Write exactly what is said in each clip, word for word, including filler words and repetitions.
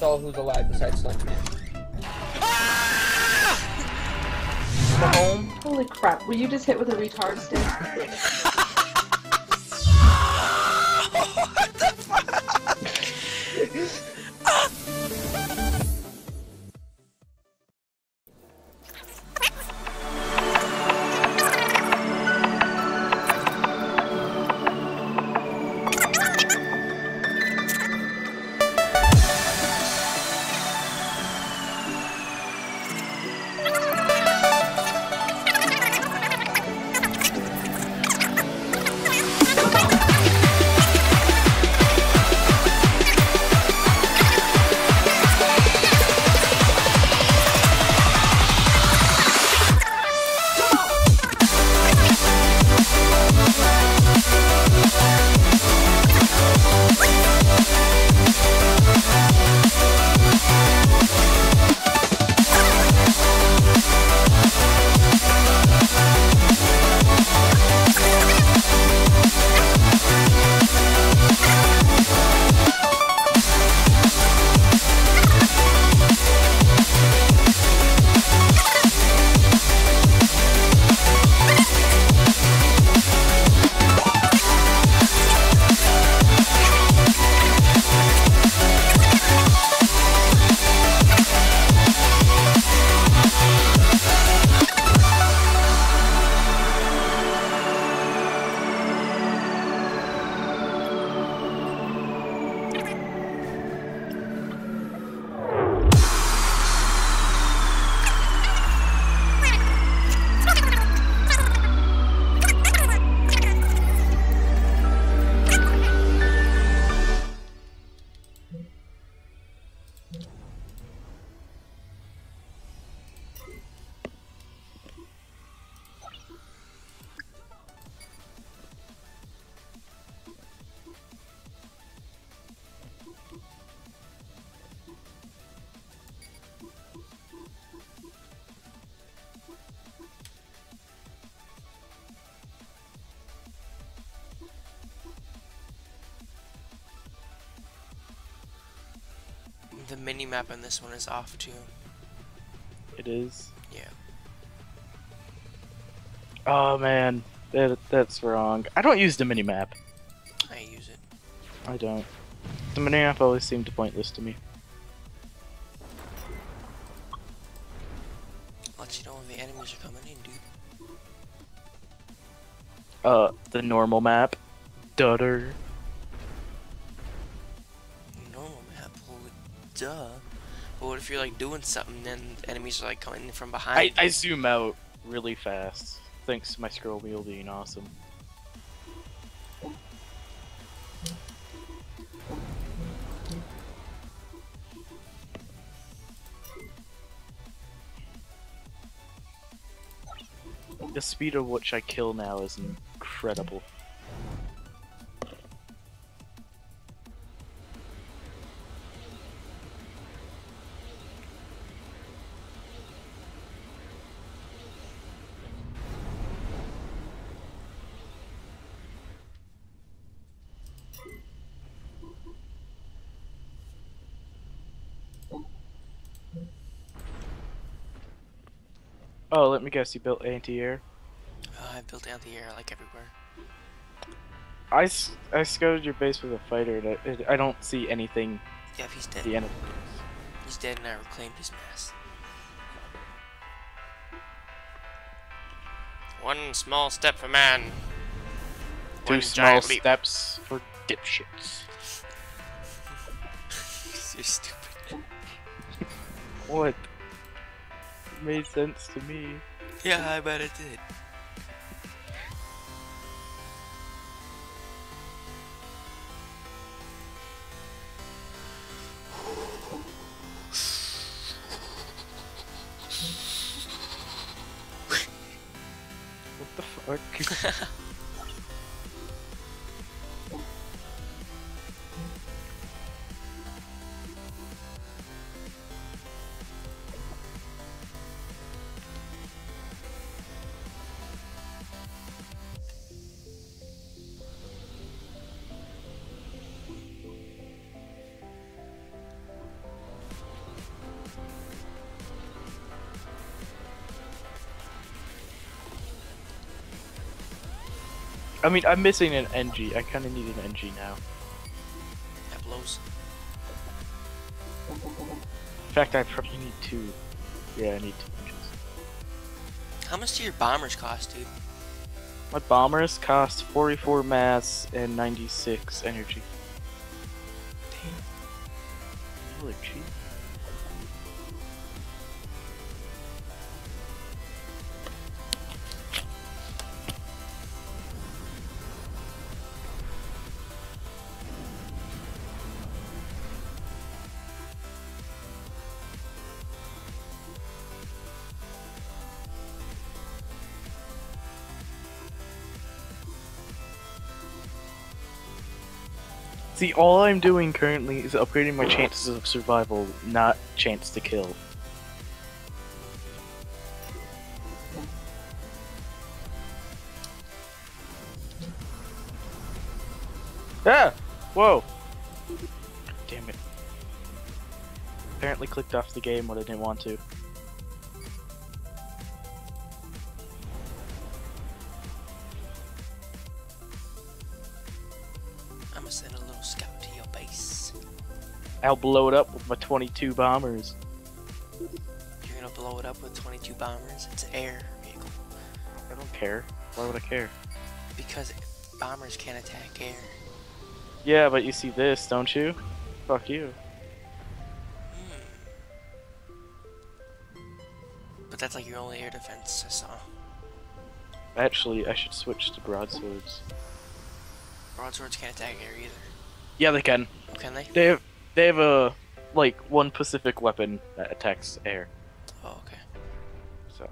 that's all who's alive besides Slenderman. Ah! Home. Holy crap, were you just hit with a retard stick? What the fuck? The mini-map on this one is off too. It is? Yeah. Oh man, that, that's wrong. I don't use the mini-map. I use it. I don't. The mini-map always seemed pointless to me. Let you know when the enemies are coming in, dude. Uh, the normal map. Dutter. Duh. But what if you're like doing something, then the enemies are like coming from behind? I, I zoom out really fast. Thanks to my scroll wheel being awesome. The speed at which I kill now is incredible. Oh, let me guess, you built anti-air? Uh, I built anti-air, like, everywhere. I, s I scouted your base with a fighter, and I, I don't see anything. Yeah, if he's dead. The end of this. He's dead, and I reclaimed his mass. One small step for man. Two One small steps leap. for dipshits. You're stupid. What? Made sense to me. Yeah, I bet it did. What the fuck? I mean, I'm missing an N G. I kind of need an N G now. That blows. In fact, I probably need two. Yeah, I need two N Gs. How much do your bombers cost, dude? My bombers cost forty-four mass and ninety-six energy. Damn. Really cheap. See, all I'm doing currently is upgrading my chances of survival, not chance to kill. Ah! Whoa! Damn it. Apparently clicked off the game when I didn't want to. I'll blow it up with my twenty-two bombers. You're gonna blow it up with twenty-two bombers? It's an air vehicle. I don't care. Why would I care? Because bombers can't attack air. Yeah, but you see this, don't you? Fuck you. Mm. But that's like your only air defense, I saw. Actually, I should switch to broadswords. Broadswords can't attack air either. Yeah, they can. Can they? They have... They have a, like, one specific weapon that attacks air. Oh, okay. So.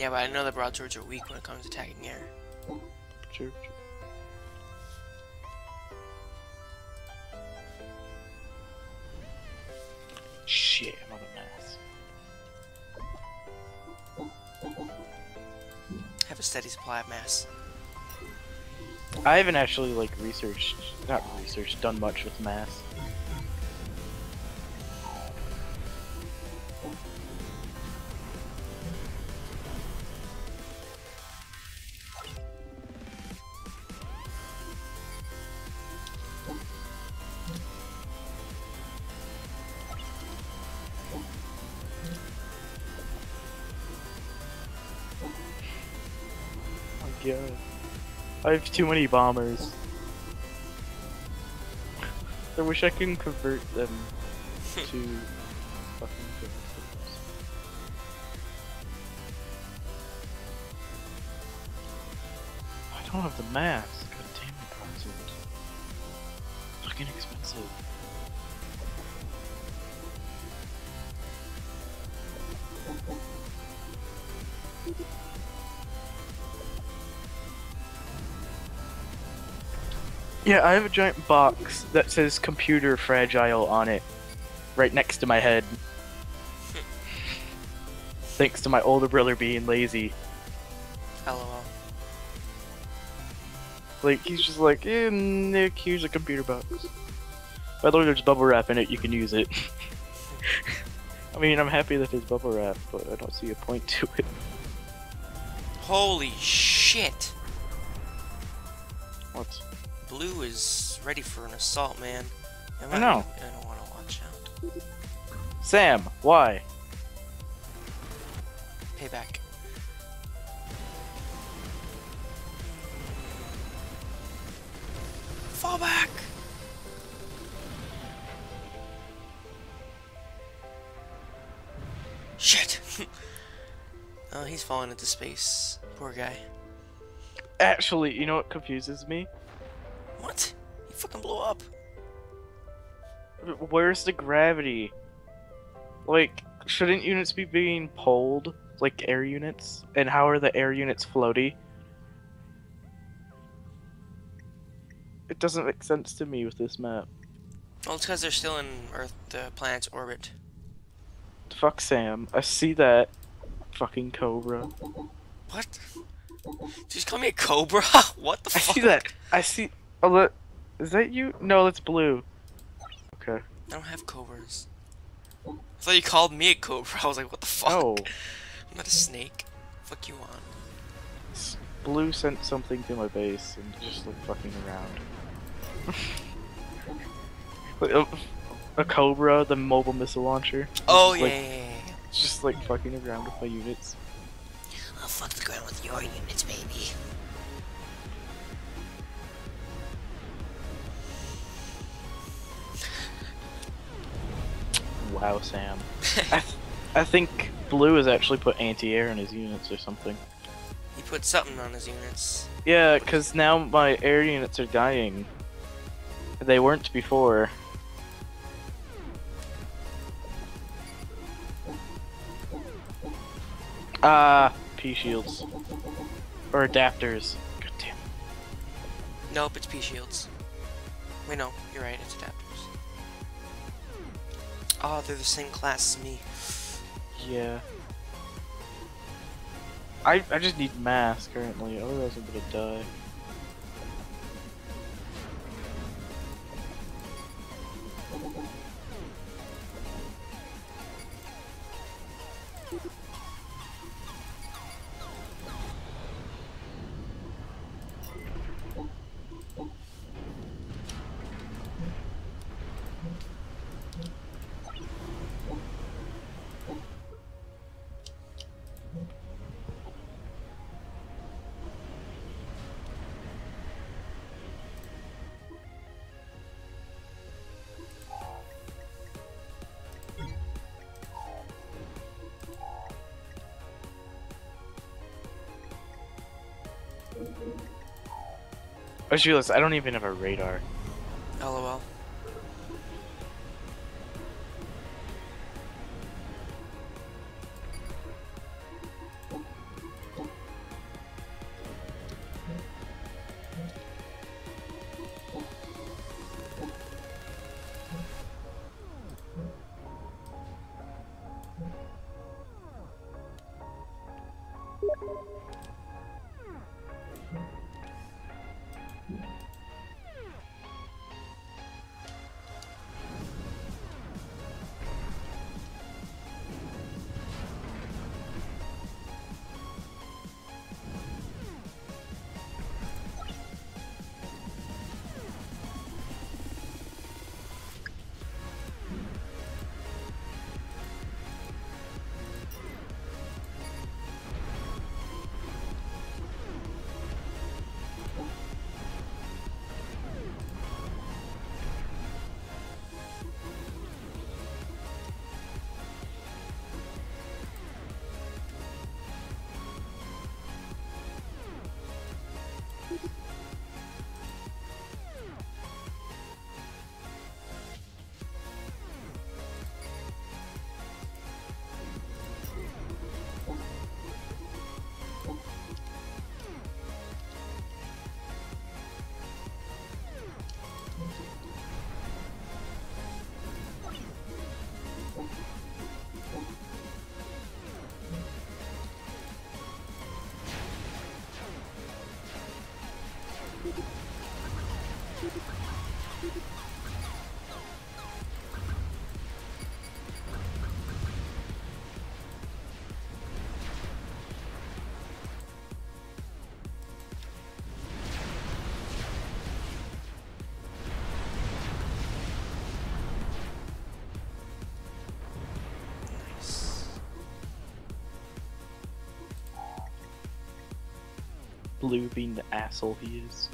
Yeah, but I know the broadswords are weak when it comes to attacking air. True, true. Shit, I'm on a mass. Have a steady supply of mass. I haven't actually, like, researched, not researched, done much with mass. Yeah. I have too many bombers. I wish I could convert them to fucking things. I don't have the mass. God damn it, bombers. Fucking expensive. Yeah, I have a giant box that says computer fragile on it, right next to my head. Thanks to my older brother being lazy. L O L. Like, he's just like, eh, Nick, here's a computer box. By the way, there's bubble wrap in it, you can use it. I mean, I'm happy that there's bubble wrap, but I don't see a point to it. Holy shit! What? Blue is ready for an assault, man. I know. I don't want to watch out. Sam, why? Payback. Fall back! Shit! Oh, he's falling into space. Poor guy. Actually, you know what confuses me? What? He fucking blew up. Where's the gravity? Like, shouldn't units be being pulled? Like air units? And how are the air units floaty? It doesn't make sense to me with this map. Well, it's because they're still in Earth, the planet's orbit. Fuck Sam. I see that. Fucking cobra. What? Did you call me a cobra? What the fuck? I see that. I see... Oh, is that you? No, that's blue. Okay. I don't have cobras. I thought you called me a cobra. I was like, what the fuck? No. I'm not a snake. Fuck you on. Blue sent something to my base and just like fucking around. Like, a, a Cobra, the mobile missile launcher. Oh just, yeah, like, yeah, yeah, yeah. Just like fucking around with my units. I'll fuck the ground with your units, baby. Wow, Sam. I, th I think Blue has actually put anti-air in his units or something. He put something on his units. Yeah, because now my air units are dying. They weren't before. Ah, P shields. Or adapters. God damn. Nope, it's P shields. Wait, no, you're right, it's adapters. Oh, they're the same class as me. Yeah. I I just need mass currently, otherwise I'm gonna die. I just realized I don't even have a radar. L O L. Blue being the asshole he is.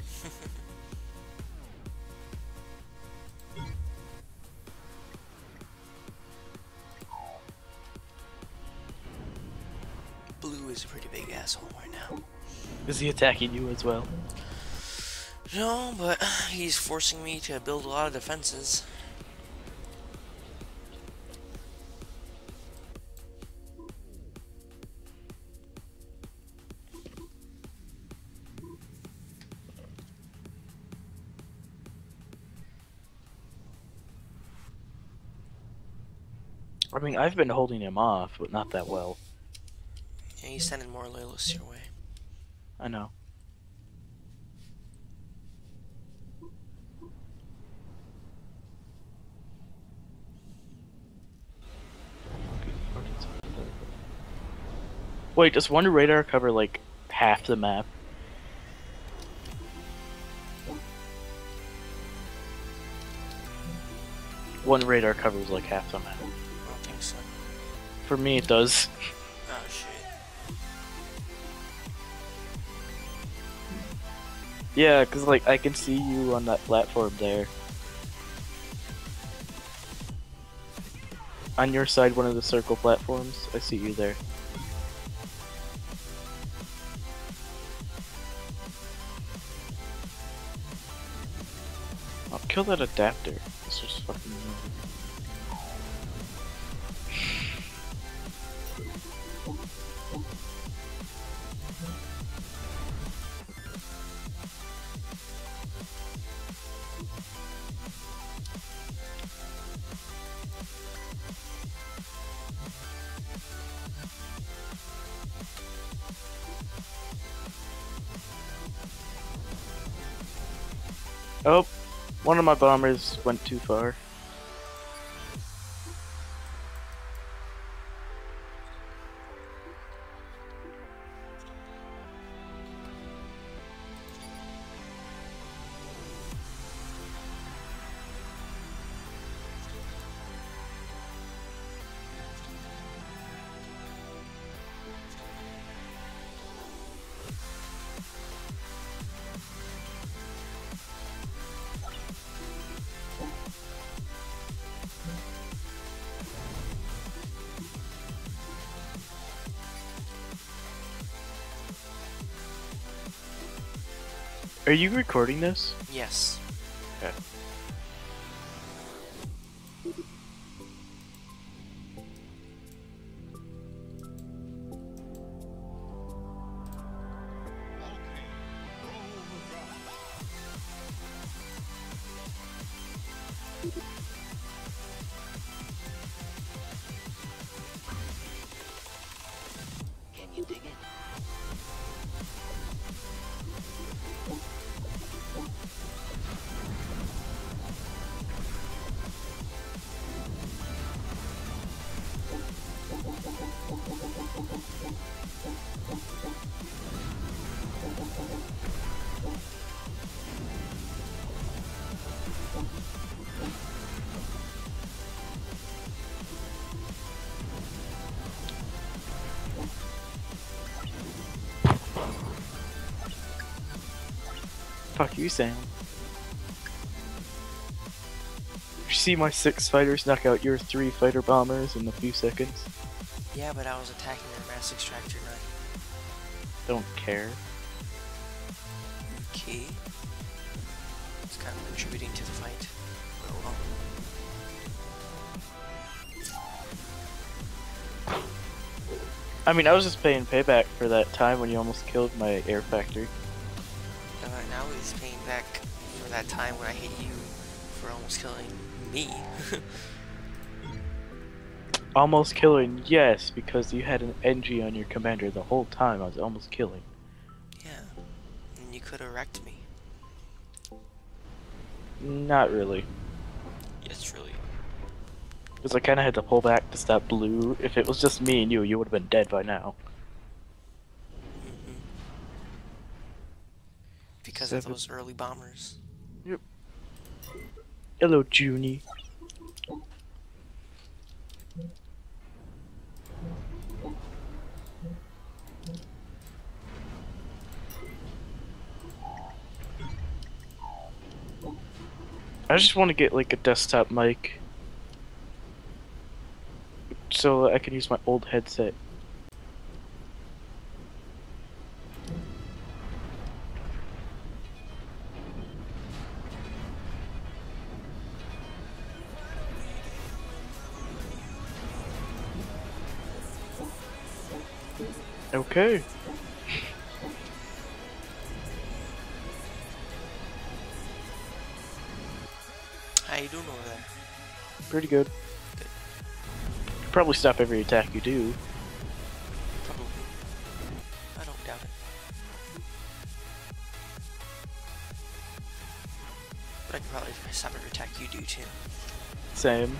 Blue is a pretty big asshole right now. Is he attacking you as well? No, but he's forcing me to build a lot of defenses. I mean, I've been holding him off, but not that well. Yeah, he's sending more loyalists your way. I know. Wait, does one radar cover like half the map? one radar covers like half the map. I don't think so. For me, it does. Oh shit. Yeah, cause like I can see you on that platform there. On your side, one of the circle platforms, I see you there. I'll kill that adapter. It's just fucking oh, one of my bombers went too far. Are you recording this? Yes. Okay. Can you dig it? Fuck you, Sam. You see my six fighters knock out your three fighter bombers in a few seconds? Yeah, but I was attacking their mass extractor knife. Don't care. Okay. It's kind of contributing to the fight. Oh, well. I mean, I was just paying payback for that time when you almost killed my air factory. Now he's paying back for that time when I hit you for almost killing me. Almost killing, yes, because you had an N G on your commander the whole time. I was almost killing. Yeah, and you could have wrecked me. Not really. Yes, really. Because I kind of had to pull back to stop Blue. If it was just me and you, you would have been dead by now. Because Seven. of those early bombers. Yep. Hello, Junie. I just want to get like a desktop mic, so I can use my old headset. Okay. How you doing over there? Pretty good. Good. You probably stop every attack you do. Probably. I don't doubt it. But I can probably stop every attack you do too. Same.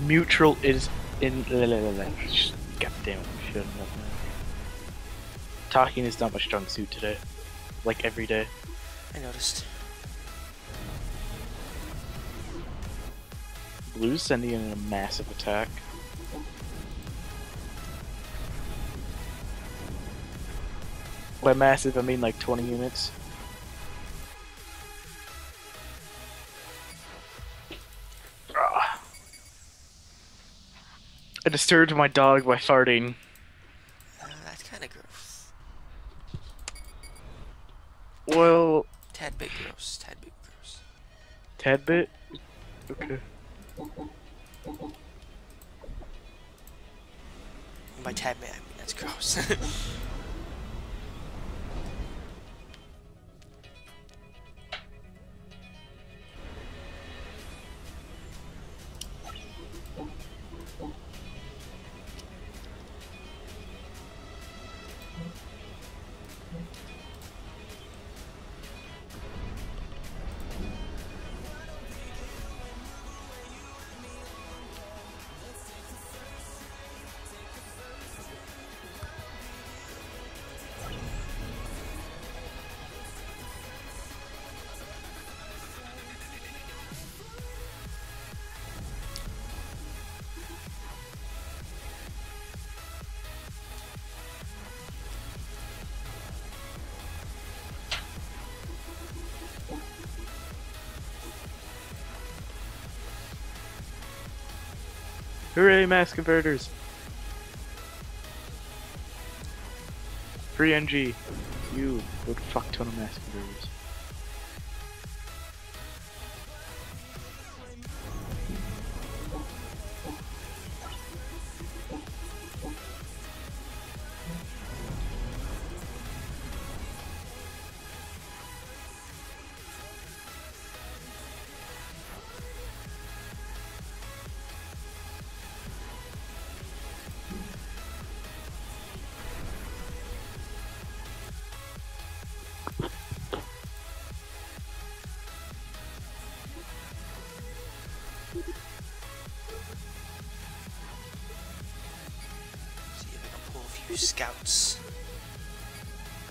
Mm. Mutual is in. God damn it, shut up, man. Talking is not my strong suit today. Like every day. I noticed. Blue's sending in a massive attack. By massive, I mean like twenty units. Ugh. I disturbed my dog by farting. Uh, that's kind of gross. Well... Tad bit gross, tad bit gross. Tad bit? Okay. By tad bit, I mean that's gross. Hooray, mass converters! Free N G. You good fuckton of mass converters. Scouts.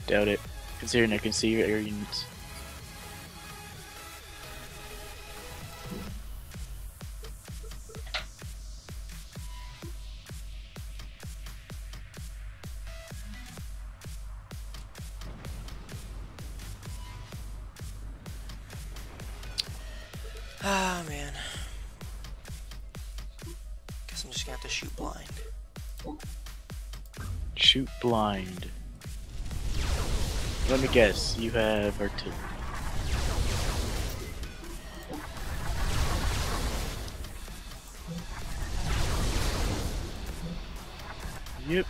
Doubt it, considering I can see your air units. Ah, man. Guess I'm just gonna have to shoot blind. Shoot blind. Let me guess, you have artillery. Yep.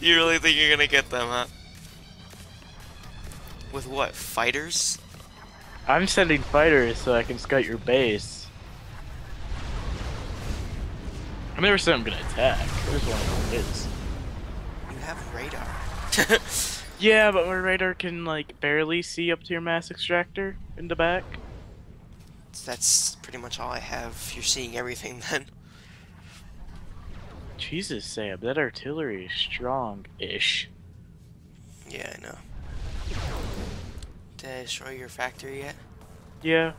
You really think you're gonna get them, huh? With what? Fighters? I'm sending fighters so I can scout your base. I never said I'm gonna attack. I just want to know what it is. You have radar. Yeah, but my radar can like barely see up to your mass extractor in the back. That's pretty much all I have. You're seeing everything then. Jesus, Sam, that artillery is strong-ish. Yeah, I know. Did I destroy your factory yet? Yeah.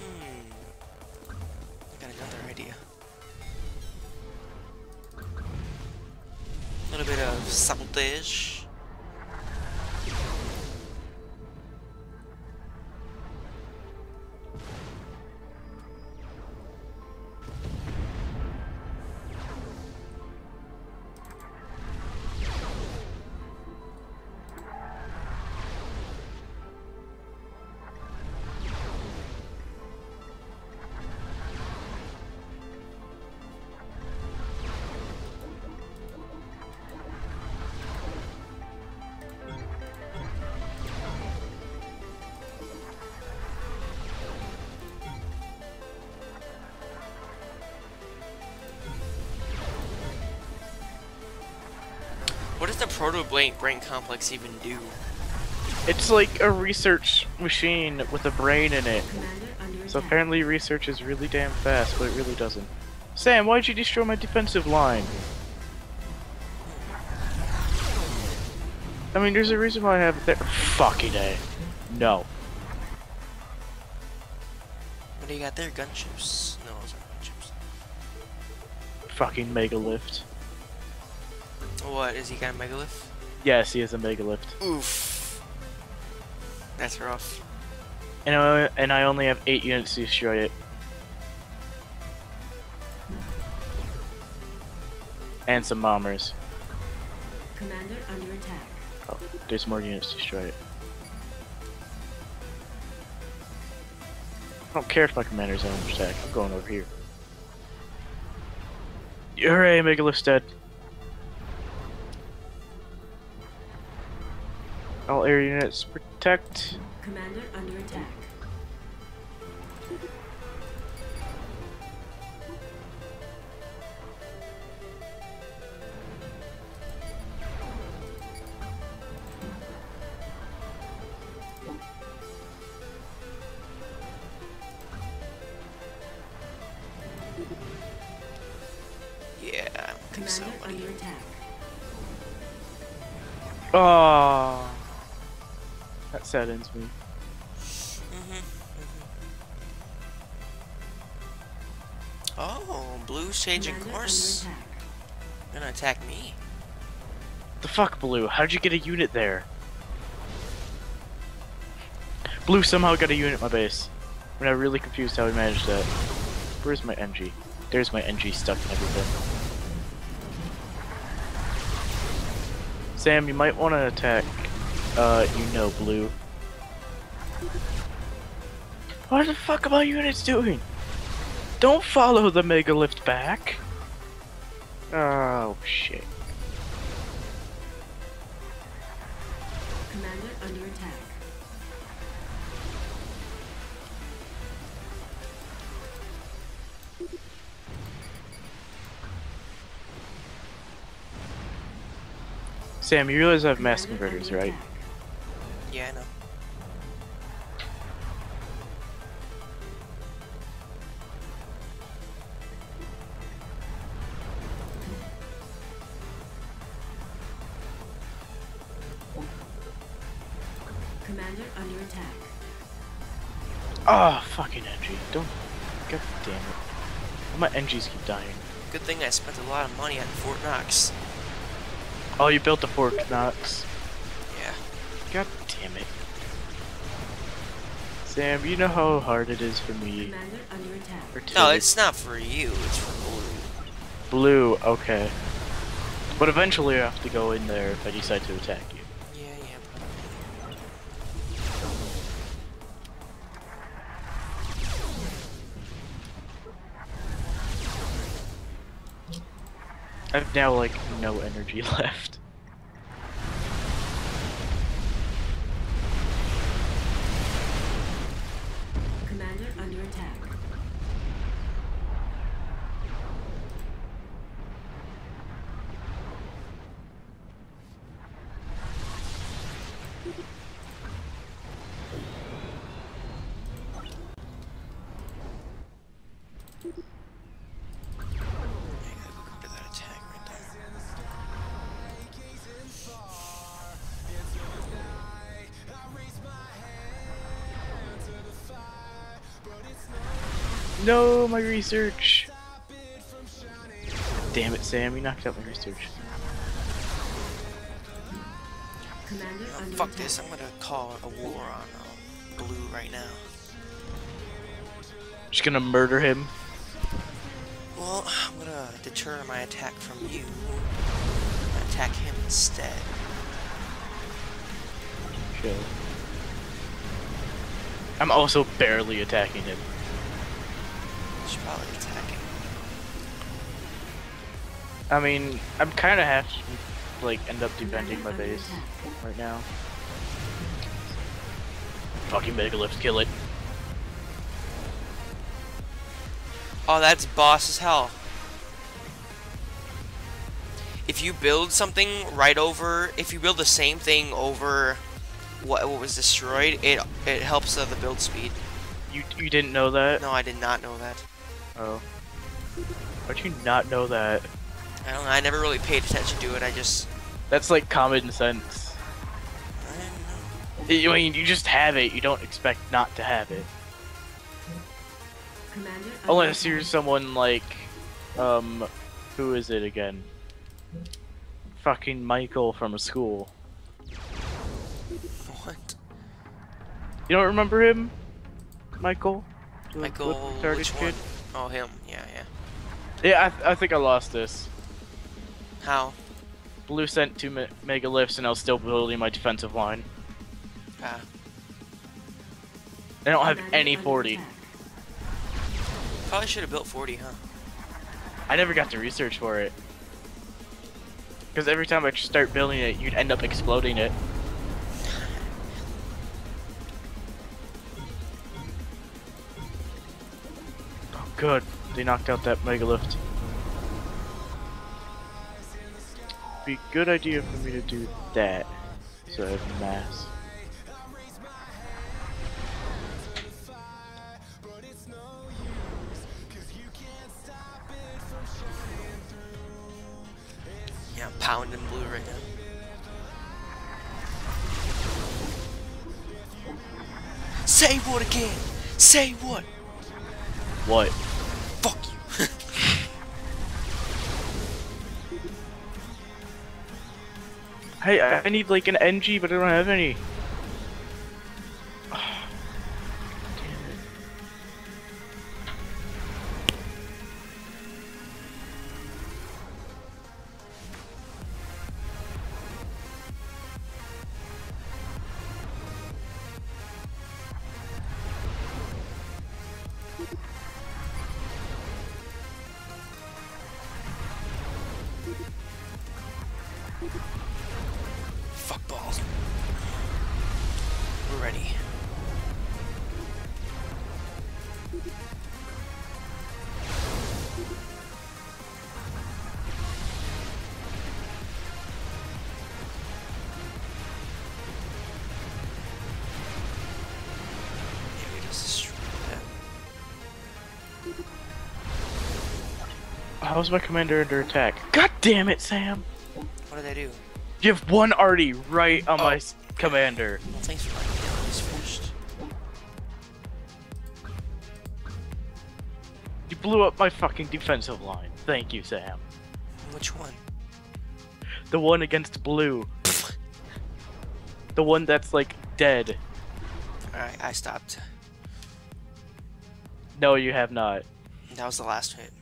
Hmm. I got another idea. A little bit of sabotage. What does the proto-brain complex even do? It's like a research machine with a brain in it. So apparently research is really damn fast, but it really doesn't. Sam, why'd you destroy my defensive line? I mean, there's a reason why I have it there. Fucking A. No. What do you got there? Gunships? No, those aren't gunships. Fucking Megalith. What? Is he got a Megalith? Yes, he has a Megalith. Oof. That's rough. And I, and I only have eight units to destroy it. And some bombers. Commander under attack. Oh, there's more units to destroy it. I don't care if my commander's under attack. I'm going over here. Hooray, Megalith's dead. All air units protect. Commander under attack. Yeah, I think so. Under attack. Oh, that saddens me. Mm-hmm, mm-hmm. Oh, blue's changing course. They're gonna attack me. The fuck, blue? How'd you get a unit there? Blue somehow got a unit at my base. I'm not really confused how he managed that. Where's my M G? There's my N G stuck in everything. Sam, you might want to attack, uh, you know, blue. What the fuck are my units doing? Don't follow the Megalith back! Oh, shit. Commander under attack. Sam, you realize I have mass converters, right? Yeah, I know. Commander under attack. Ah, oh, fucking N G. Don't. God damn it. All my N Gs keep dying. Good thing I spent a lot of money on Fort Knox. Oh, you built the Fort Knox. Yeah. God damn it. Sam, you know how hard it is for me. For no, it's not for you, it's for blue. Blue, okay. But eventually I have to go in there if I decide to attack you. Yeah, yeah, probably. I have now, like, no energy left. Commander under attack. No, my research! Damn it, Sam, you knocked out my research. Commander, oh, fuck this, I'm gonna call a war on uh, blue right now. Just gonna murder him? Well, I'm gonna deter my attack from you. I'm gonna attack him instead. Sure. I'm also barely attacking him. Should probably attack him. I mean, I'm kind of have to like end up defending my base right now. Fucking Megalith, kill it. Oh, that's boss as hell. If you build something right over, if you build the same thing over what, what was destroyed, it it helps uh, the build speed. You you didn't know that? No, I did not know that. Oh. How'd you not know that? I don't know, I never really paid attention to it, I just... That's like common sense. I didn't know. I mean, you just have it, you don't expect not to have it. Commander, unless you're someone like... Um... Who is it again? Fucking Michael from a school. What? You don't remember him? Michael? Michael, which one? Kid? Oh, him. Yeah, yeah. Yeah, I, th I think I lost this. How? Blue sent two me mega lifts and I was still building my defensive line. Ah. I don't have any forty. Probably should have built forty, huh? I never got to research for it. Because every time I start building it, you'd end up exploding it. Oh, good. They knocked out that megalith. Be a good idea for me to do that. So I have mass. Yeah, I'm pounding blue right now. Say what again? Say what? What? Fuck you. Hey, I need like an N G, but I don't have any. Fuck balls. We're ready. How's my commander under attack? God damn it, Sam! What did I do? You have one arty right on oh. my commander. Well, thanks for letting me know this first. You blew up my fucking defensive line. Thank you, Sam. Which one? The one against blue. The one that's like dead. Alright, I stopped. No, you have not. That was the last hit.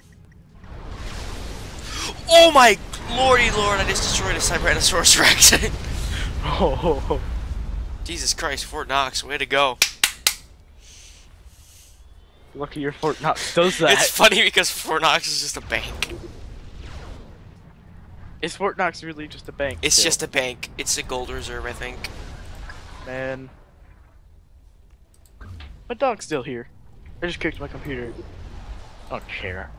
Oh my lordy lord, I just destroyed a Tyrannosaurus Rex. Oh. Jesus Christ, Fort Knox, way to go. Lucky your Fort Knox does that. It's funny because Fort Knox is just a bank. Is Fort Knox really just a bank? It's still? Just a bank. It's a gold reserve, I think. Man. My dog's still here. I just kicked my computer. I don't care.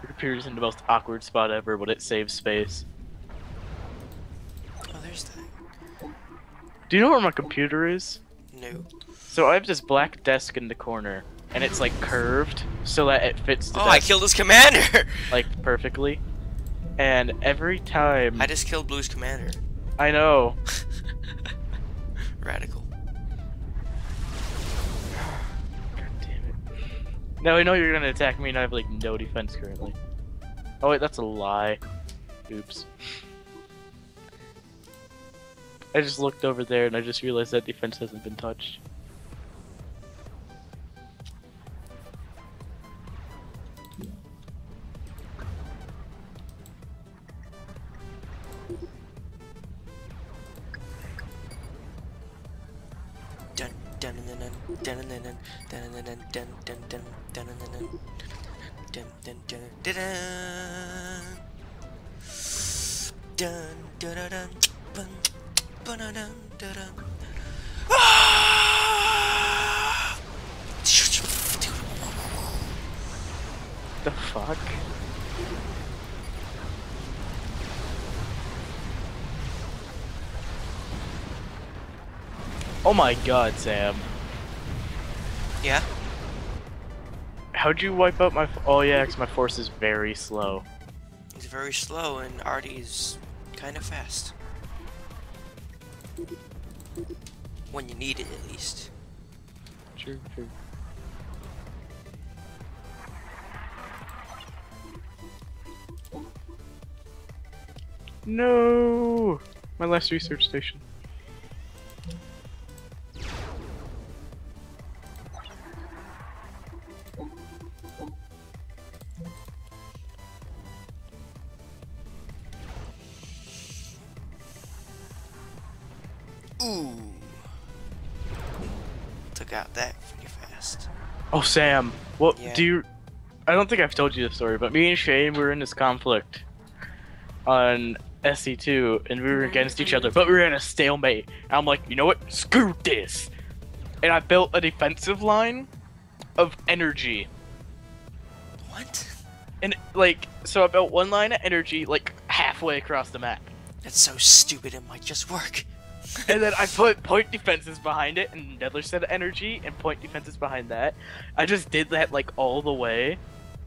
Your computer's in the most awkward spot ever, but it saves space. Oh, there's that. Do you know where my computer is? No. So I have this black desk in the corner, and it's like curved so that it fits the Oh, desk, I killed his commander! Like, perfectly. And every time... I just killed Blue's commander. I know. Radical. Now I know you're gonna attack me and I have like no defense currently. Oh wait, that's a lie. Oops. I just looked over there and I just realized that defense hasn't been touched. The fuck? Oh my god, Sam. Yeah? How'd you wipe out my... F oh yeah, because my force is very slow. He's very slow and Artie's kind of fast. When you need it, at least. True, true. No, my last research station. Ooh. Took out that pretty fast. Oh, Sam. Well, yeah. do you... I don't think I've told you the story, but me and Shane, we were in this conflict on S C two, and we were against each other, but we were in a stalemate. And I'm like, you know what? Screw this! And I built a defensive line of energy. What? And, like, so I built one line of energy, like, halfway across the map. That's so stupid, it might just work. And then I put point defenses behind it, and another set of energy, and point defenses behind that. I just did that, like, all the way,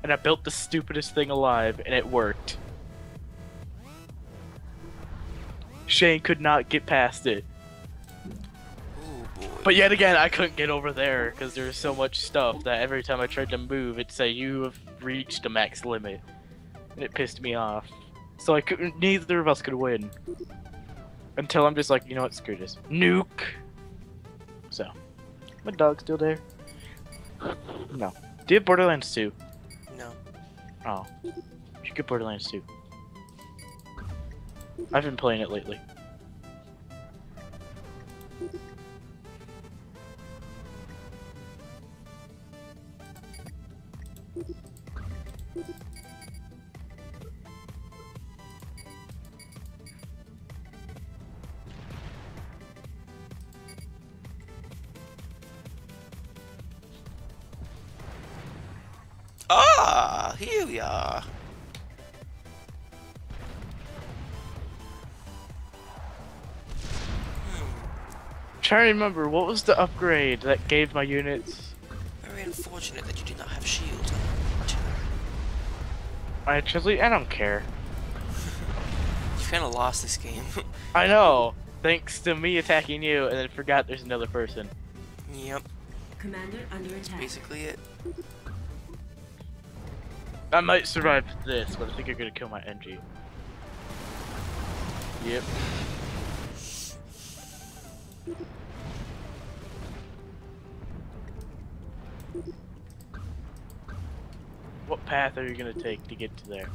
and I built the stupidest thing alive, and it worked. Shane could not get past it. Ooh, boy. But yet again, I couldn't get over there, because there was so much stuff that every time I tried to move, it'd say, you have reached the max limit. And it pissed me off. So I couldn't, neither of us could win. Until I'm just like, you know what, screw this. Nuke! So. My dog's still there. No. Do you have Borderlands two? No. Oh. You should get Borderlands two. I've been playing it lately. Ah, here we are. Hmm. I'm trying to remember, what was the upgrade that gave my units? Very unfortunate that you did not have shield. I actually, I don't care. You kind of lost this game. I know, thanks to me attacking you, and then forgot there's another person. Yep. Commander under attack. That's basically it. I might survive this, but I think you're gonna kill my N G. Yep. What path are you gonna take to get to there?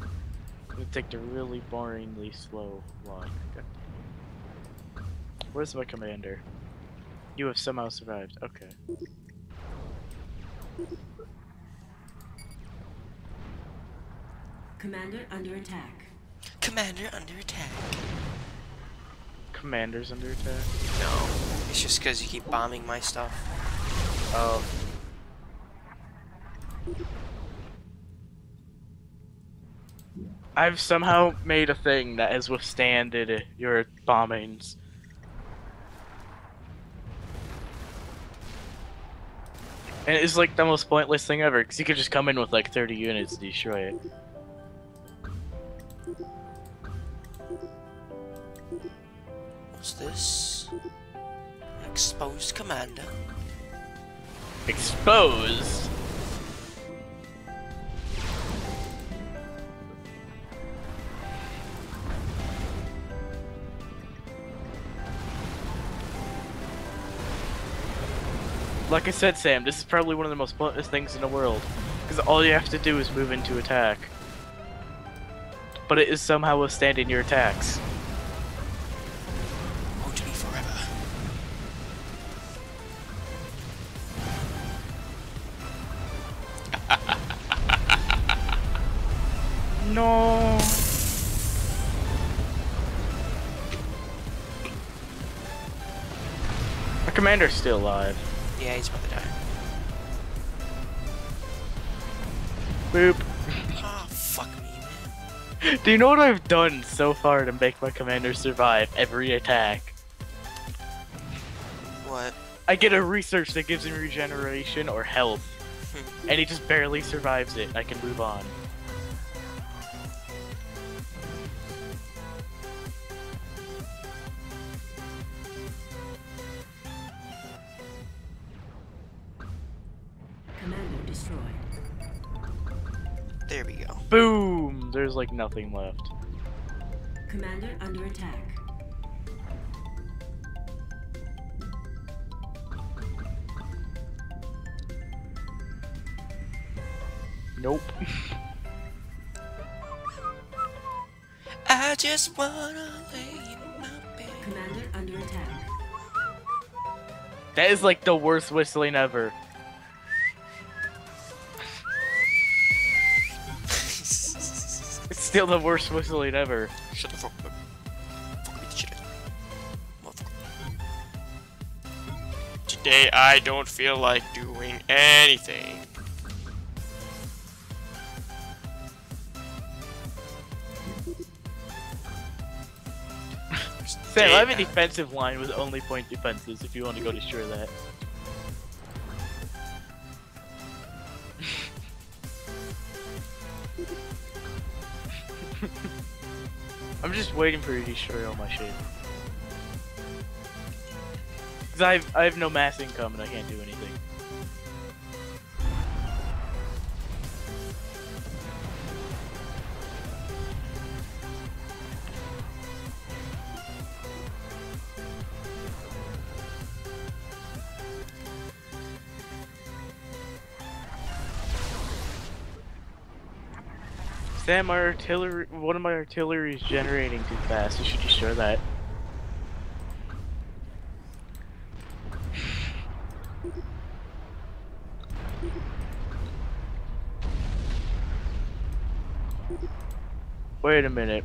I'm gonna take the really boringly slow line. Okay. Where's my commander? You have somehow survived. Okay. Commander under attack. Commander under attack. Commander's under attack? No. It's just because you keep bombing my stuff. Oh. I've somehow made a thing that has withstanded your bombings. And it's like the most pointless thing ever, because you could just come in with like thirty units and destroy it. What's this? An exposed commander. Exposed? Like I said, Sam, this is probably one of the most pointless things in the world, because all you have to do is move into attack. But it is somehow withstanding your attacks. Won't be forever. No. Our commander's still alive. Yeah, he's about to die. Boop. Ah, oh, fuck me. Do you know what I've done so far to make my commander survive every attack? What? I get a research that gives him regeneration or health. And he just barely survives it. I can move on. Commander destroyed. There we go. Boom! There's like nothing left. Commander under attack. Nope. I just wanna lay in my bed. Commander under attack. That is like the worst whistling ever. It's still the worst whistling ever. Shut the fuck up. Fuck me shit. Motherfucker. Today I don't feel like doing anything. Sam, I have a defensive line with only point defenses if you want to go destroy that. I'm just waiting for you to destroy all my shit. Cause I have, I have no mass income and I can't do anything. Sam, my artillery, one of my artillery is generating too fast. You should destroy that. Wait a minute.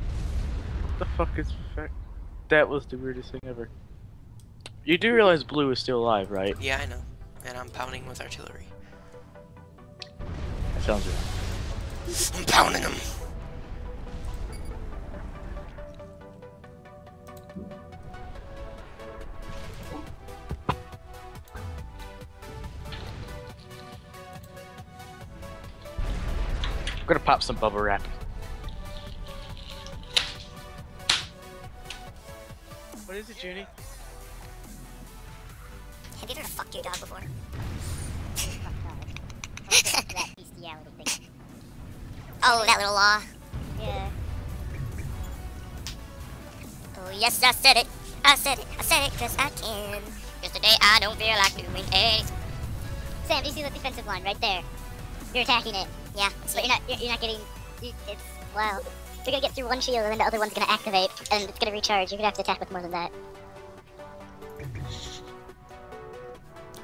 What the fuck is that? That was the weirdest thing ever. You do realize Blue is still alive, right? Yeah, I know. And I'm pounding with artillery. That sounds right. I'm pounding him. I'm gonna pop some bubble wrap. What is it, Junie? Have you ever fucked your dog before? Oh, that little law. Yeah. Oh, yes, I said it. I said it. I said it because I can. Because today I don't feel like doing it. Sam, do you see the defensive line right there? You're attacking it. Yeah. But you're not, you're, you're not getting... You, it's... Wow. You're going to get through one shield and then the other one's going to activate. And it's going to recharge. You're going to have to attack with more than that.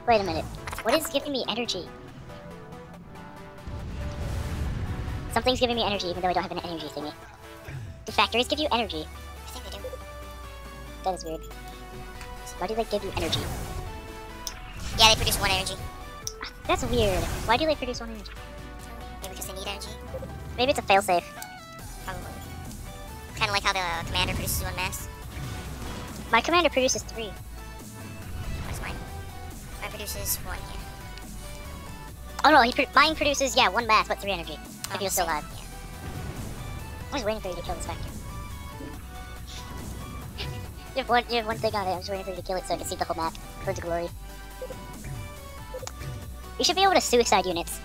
Wait a minute. What is giving me energy? Something's giving me energy, even though I don't have an energy thingy. Do factories give you energy? I think they do. That is weird. Why do they give you energy? Yeah, they produce one energy. That's weird. Why do they produce one energy? Maybe because they need energy. Maybe it's a failsafe. Probably. Kind of like how the commander produces one mass. My commander produces three. What's mine? Mine produces one, yeah. Oh no, he pro mine produces, yeah, one mass, but three energy. If oh, you're still alive. Yeah. I was waiting for you to kill this factor. You have one, you have one thing on it, I'm just waiting for you to kill it so I can see the whole map. Towards glory. You should be able to suicide units.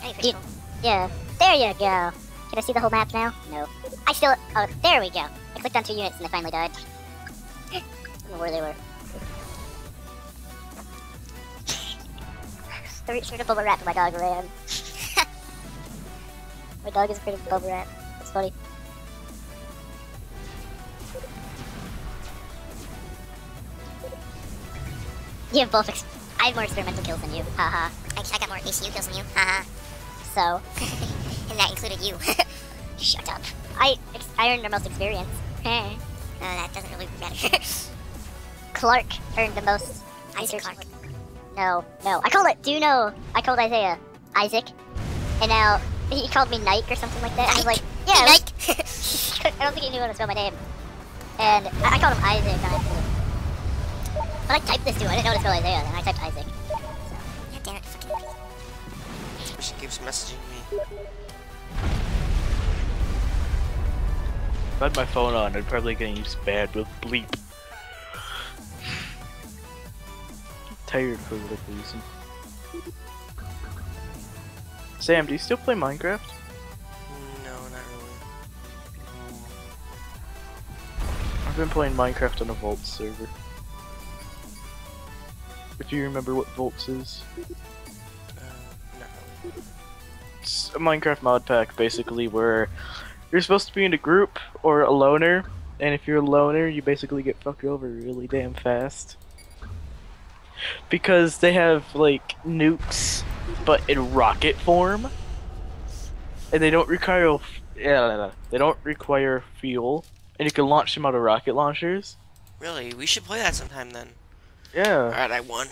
Hey, you, cool. Yeah. There you go. Can I see the whole map now? No. I still... Oh, there we go. I clicked on two units and they finally died. I don't know where they were. Three sort of bubble wrap my dog ran. My dog is afraid of bubble wrap. That's funny. You have both ex I have more experimental kills than you. Haha. I, I got more A C U kills than you. Haha. So. And that included you. Shut up. I, ex I earned the most experience. No, that doesn't really matter. Clark earned the most. Isaac Clark. No. No. I called it. Do you know? I called Isaiah. Isaac. And now... He called me Nike or something like that. Nike. I was like, yeah, Nike. I don't think he knew how to spell my name. And I, I called him Isaac. When I typed this dude, I didn't know how to spell Isaiah, and I typed Isaac. So. God damn it, fucking she keeps messaging me. If I had my phone on, I'd probably get you spammed with bleep. I'm tired for whatever reason. Sam, do you still play Minecraft? No, not really. I've been playing Minecraft on a Volts server. If you remember what Volts is. Uh, no. It's a Minecraft mod pack, basically, where you're supposed to be in a group or a loner, and if you're a loner, you basically get fucked over really damn fast. Because they have, like, nukes, but in rocket form, and they don't require, yeah, they don't require fuel, and you can launch them out of rocket launchers. Really? We should play that sometime then. Yeah. Alright, I won.